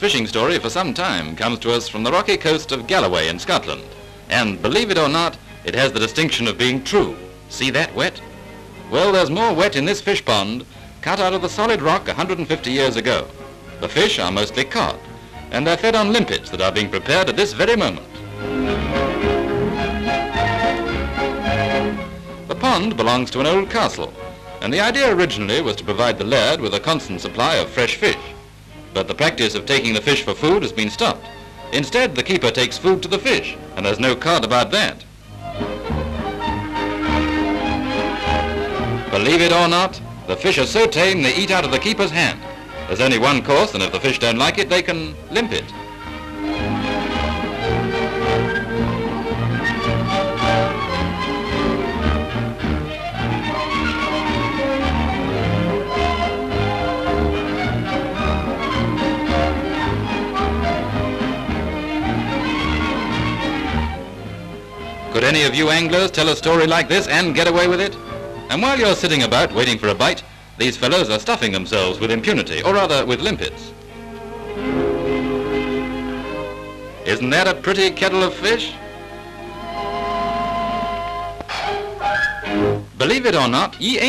fishing story for some time comes to us from the rocky coast of Galloway in Scotland. And believe it or not, it has the distinction of being true. See that wet? Well, there's more wet in this fish pond, cut out of the solid rock 150 years ago. The fish are mostly cod, and they're fed on limpets that are being prepared at this very moment. The pond belongs to an old castle, and the idea originally was to provide the laird with a constant supply of fresh fish. But the practice of taking the fish for food has been stopped. Instead, the keeper takes food to the fish, and there's no cod about that. Believe it or not, the fish are so tame they eat out of the keeper's hand. There's only one course, and if the fish don't like it, they can limp it. Could any of you anglers tell a story like this and get away with it? And while you're sitting about waiting for a bite, these fellows are stuffing themselves with impunity, or rather with limpets. Isn't that a pretty kettle of fish? Believe it or not, ye ain't